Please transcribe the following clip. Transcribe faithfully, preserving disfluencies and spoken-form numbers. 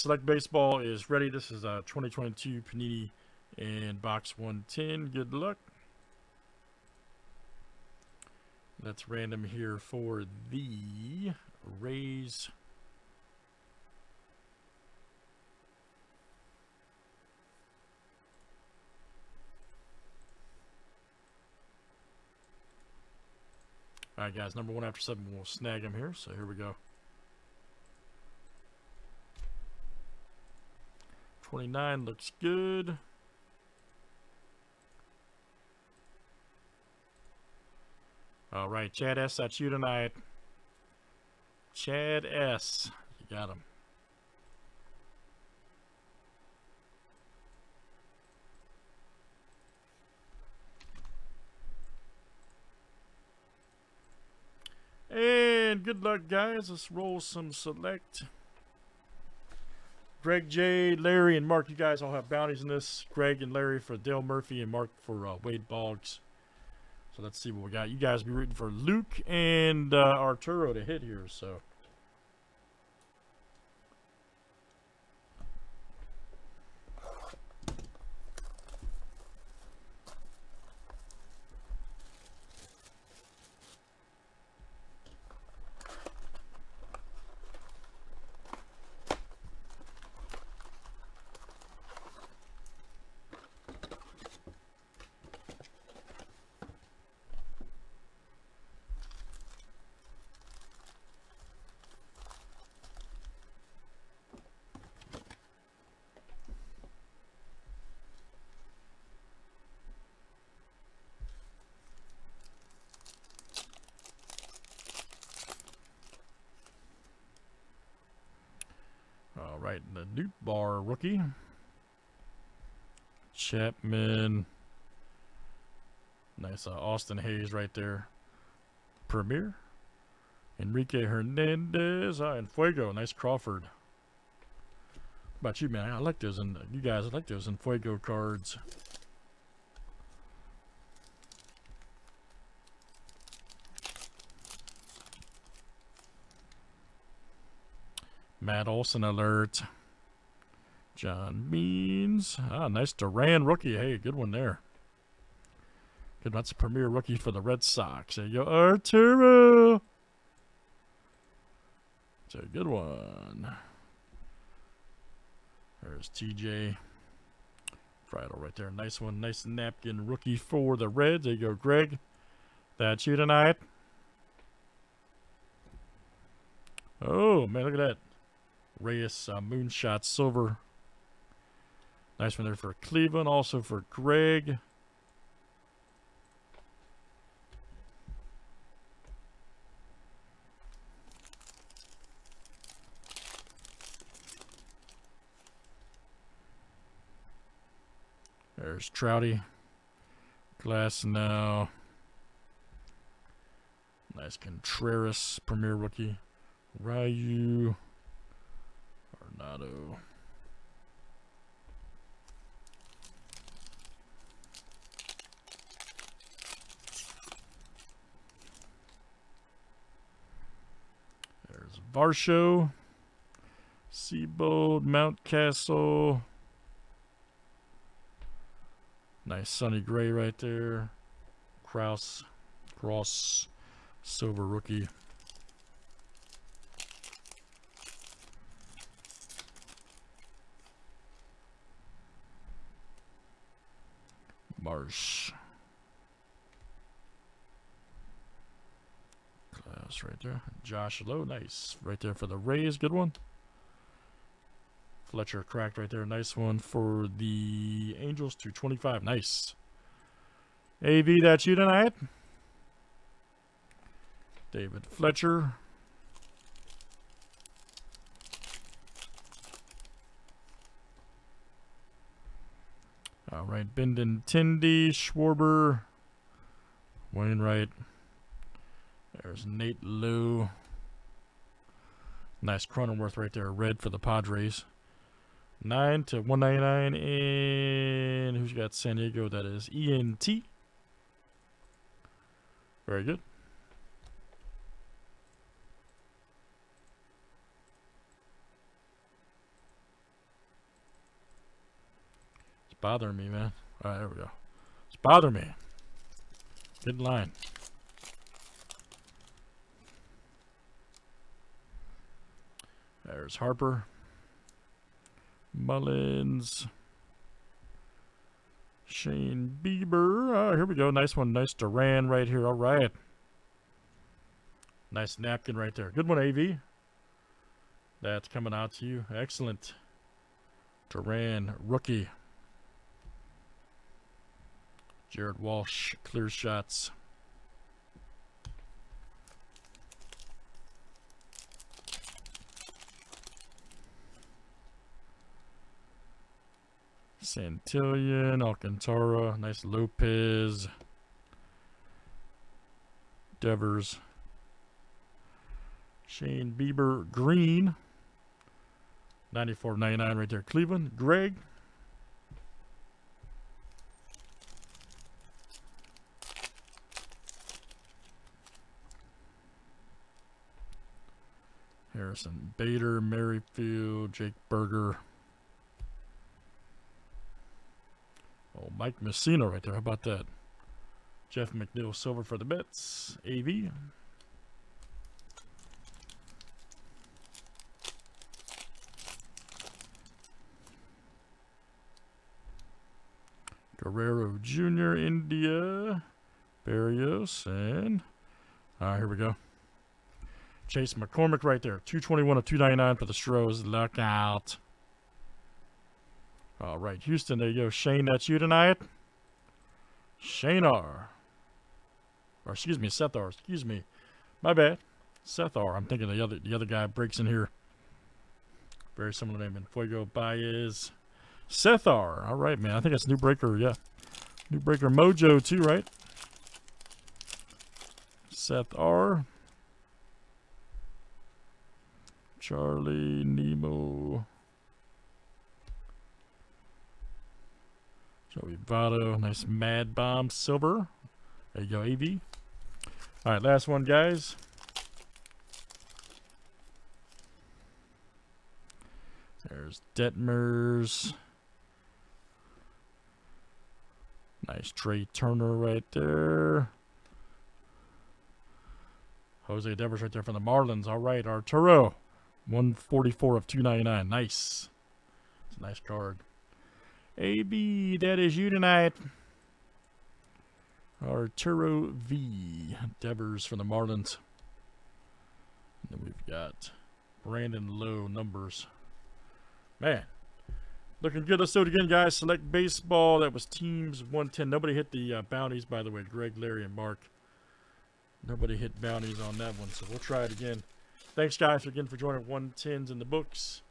Select Baseball is ready. This is a twenty twenty-two Panini and box one ten. Good luck. That's random here for the Rays. All right, guys, number one after seven, we'll snag him here. So here we go. twenty-nine looks good. All right, Chad S., that's you tonight. Chad S., you got him. And good luck, guys. Let's roll some Select. Greg J, Larry, and Mark, you guys all have bounties in this. Greg and Larry for Dale Murphy and Mark for uh, Wade Boggs. So let's see what we got. You guys be rooting for Luke and uh, Arturo to hit here. So right, the Duke Bar rookie. Chapman. Nice uh, Austin Hayes right there. Premier. Enrique Hernandez. Ah, and Fuego. Nice Crawford. How about you, man? I like those. And you guys, I like those in Fuego cards. Matt Olson alert. John Means. Ah, nice Duran rookie. Hey, good one there. Good one. That's a premier rookie for the Red Sox. There you go, Arturo. It's a good one. There's T J Friedle right there. Nice one. Nice napkin rookie for the Reds. There you go, Greg. That's you tonight. Oh, man, look at that. Reyes uh, Moonshot Silver. Nice one there for Cleveland, also for Greg. There's Trouty. Glasnow. Nice Contreras, premier rookie. Ryu. Arenado. There's Varsho, Seabold, Mountcastle. Nice Sunny Gray right there. Krause, Krause, silver rookie. Marsh. Class right there. Josh Lowe, nice. Right there for the Rays, good one. Fletcher cracked right there, nice one for the Angels, two twenty-five, nice. A V, that's you tonight. David Fletcher. All right, Bendon, Tindy, Schwarber, Wainwright. There's Nate Lou. Nice Cronenworth right there, red for the Padres. nine to one ninety-nine, and who's got San Diego? That is E N T. Very good. bothering me, man. All right, there we go. It's bothering me. Get in line. There's Harper. Mullins. Shane Bieber. Oh, here we go. Nice one. Nice Duran right here. All right. Nice napkin right there. Good one, A V. That's coming out to you. Excellent. Duran, rookie. Jared Walsh, clear shots. Santillan, Alcantara, nice Lopez. Devers. Shane Bieber, green. ninety-four ninety-nine right there. Cleveland, Greg. Harrison Bader, Merrifield, Jake Berger. Oh, Mike Messina right there. How about that? Jeff McNeil, silver for the Mets. A V. Guerrero Junior, India, Barrios, and ah, uh, here we go. Chase McCormick right there. two twenty-one of two ninety-nine for the Stros. Look out. All right, Houston, there you go. Shane, that's you tonight. Shane R. Or excuse me, Seth R. Excuse me. My bad. Seth R. I'm thinking the other the other guy breaks in here. Very similar name. And Fuego Baez. Seth R. All right, man. I think that's New Breaker. Yeah. New Breaker Mojo, too, right? Seth R. Charlie Nemo. Joey Votto. Nice Mad Bomb Silver. There you go, A V. All right, last one, guys. There's Detmers. Nice Trey Turner right there. Jose Devers right there from the Marlins. All right, Arturo. one forty-four of two ninety-nine. Nice. It's a nice card. A B, that is you tonight. Arturo V. Devers from the Marlins. And then we've got Brandon Lowe numbers. Man. Looking good. Let's do it again, guys. Select baseball. That was teams one ten. Nobody hit the uh, bounties, by the way. Greg, Larry, and Mark. Nobody hit bounties on that one, so we'll try it again. Thanks, guys, again for joining one tens in the books.